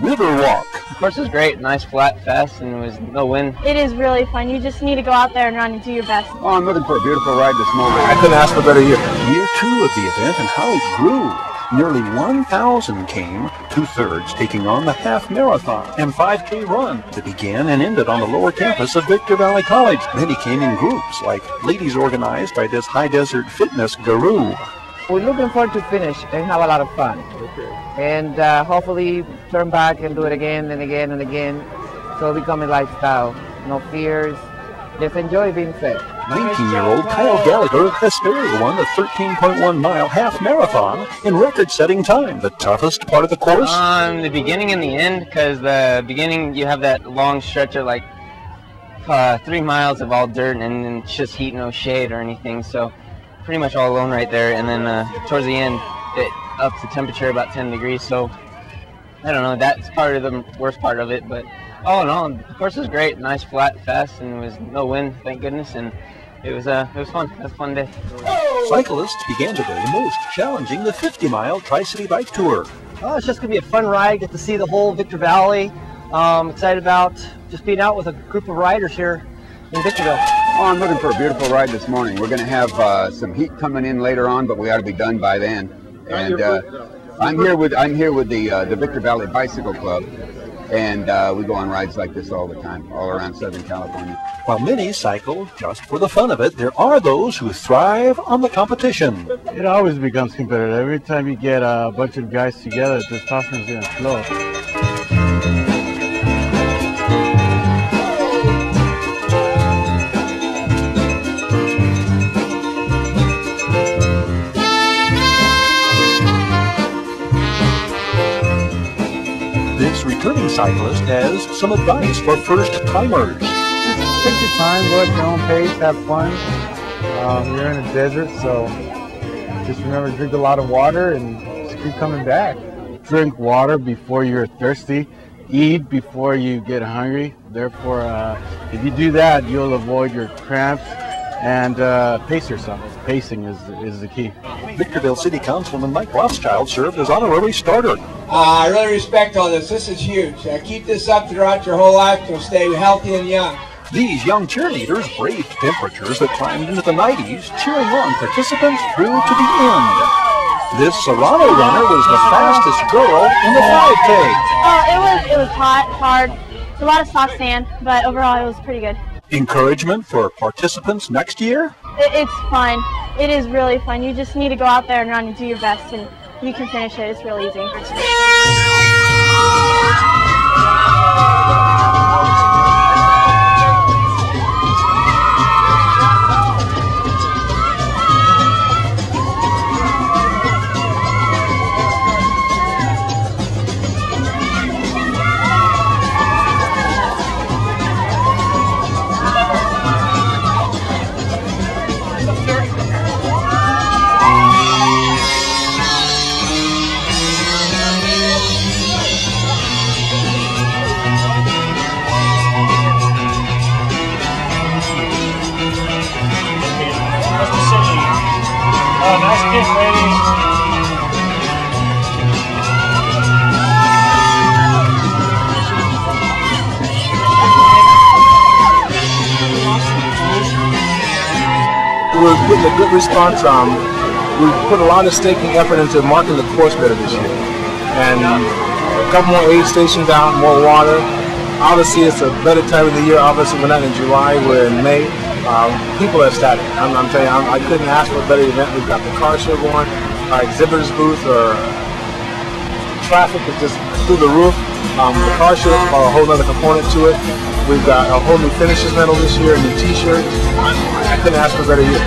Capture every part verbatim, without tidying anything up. Riverwalk. The course is great, nice flat, fast, and it was no wind. It is really fun. You just need to go out there and run and do your best. Oh, I'm looking for a beautiful ride this moment. I couldn't ask for a better year. Year two of the event and how it grew. Nearly one thousand came, two-thirds taking on the half marathon and five K run that began and ended on the lower campus of Victor Valley College. Many came in groups, like ladies organized by this high desert fitness guru. We're looking forward to finish and have a lot of fun. Okay. And uh, hopefully turn back and do it again and again and again, so it become a lifestyle. No fears, just enjoy being fit. nineteen-year-old Kyle Gallagher Hysteria won the thirteen point one mile half marathon in record-setting time. The toughest part of the course? Um, the beginning and the end, because the beginning you have that long stretch of like uh, three miles of all dirt, and then it's just heat, no shade or anything. So pretty much all alone right there. And then uh, towards the end, it ups the temperature about ten degrees. So I don't know. That's part of the worst part of it, but all in all, the course was great. Nice, flat, fast, and it was no wind. Thank goodness, and. It was, uh, it was fun. It was a fun day. Cyclists began today most challenging the fifty mile Tri-City Bike Tour. Oh, it's just going to be a fun ride. Get to see the whole Victor Valley. Um, excited about just being out with a group of riders here in Victorville. Oh, I'm looking for a beautiful ride this morning. We're going to have uh, some heat coming in later on, but we ought to be done by then. And uh, I'm here with I'm here with the uh, the Victor Valley Bicycle Club. And uh, we go on rides like this all the time, all around Southern California. While many cycle just for the fun of it, there are those who thrive on the competition. It always becomes competitive. Every time you get a bunch of guys together, the testosterone's going to flow. Returning cyclist has some advice for first-timers. Just take your time, go at your own pace, have fun. Um, you're in a desert, so just remember to drink a lot of water and just keep coming back. Drink water before you're thirsty. Eat before you get hungry. Therefore, uh, if you do that, you'll avoid your cramps. And uh, pace yourself. Pacing is, is the key. Victorville City Councilman Mike Rothschild served as honorary starter. Uh, I really respect all this. This is huge. Uh, keep this up throughout your whole life. You'll stay healthy and young. These young cheerleaders braved temperatures that climbed into the nineties, cheering on participants through to the end. This Serrano runner was the fastest girl in the five K. Uh, it, was, it was hot, hard, a lot of soft sand, but overall it was pretty good. Encouragement for participants next year? It's fun. It is really fun. You just need to go out there and run and do your best, and you can finish it. It's real easy. We're getting a good response. Um, we've put a lot of stake and effort into marking the course better this year. And a couple more aid stations out, more water. Obviously, it's a better time of the year. Obviously, we're not in July, we're in May. Um, people are ecstatic. I'm, I'm telling you, I'm, I couldn't ask for a better event. We've got the car show going, our exhibitors booth, or traffic is just through the roof. Um, the car show is a whole other component to it. We've got a whole new finishers medal this year, a new t-shirt. I couldn't ask for a better year.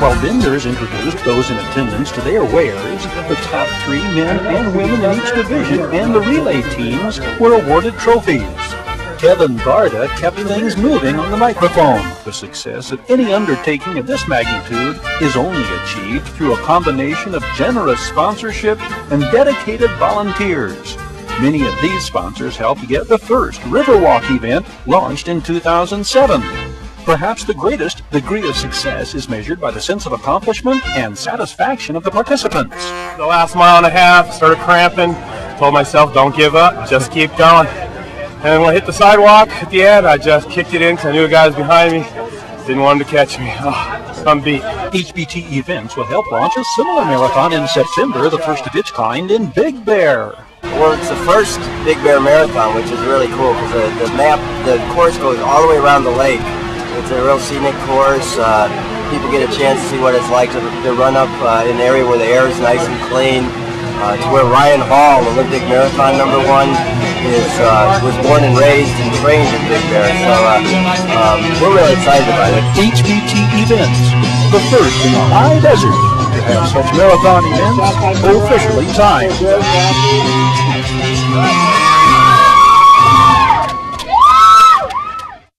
While vendors introduced those in attendance to their wares, the top three men and women in each division and the relay teams were awarded trophies. Kevin Varda kept things moving on the microphone. The success of any undertaking of this magnitude is only achieved through a combination of generous sponsorship and dedicated volunteers. Many of these sponsors helped get the first Riverwalk event launched in two thousand seven. Perhaps the greatest degree of success is measured by the sense of accomplishment and satisfaction of the participants. The last mile and a half, started cramping, told myself, don't give up, just keep going. And when I hit the sidewalk at the end, I just kicked it in because I knew a guy was behind me. Didn't want him to catch me. Oh, I'm beat. H B T events will help launch a similar marathon in September, the first of its kind in Big Bear. Well, it's the first Big Bear marathon, which is really cool because the, the map, the course goes all the way around the lake. It's a real scenic course. Uh, people get a chance to see what it's like to, to run up uh, in an area where the air is nice and clean. Uh, to where Ryan Hall, Olympic marathon number one, is, uh, was born and raised and trained in Big Bear. So uh, um, we're really excited about it. H B T events, the first in the high desert to have such marathon events officially timed.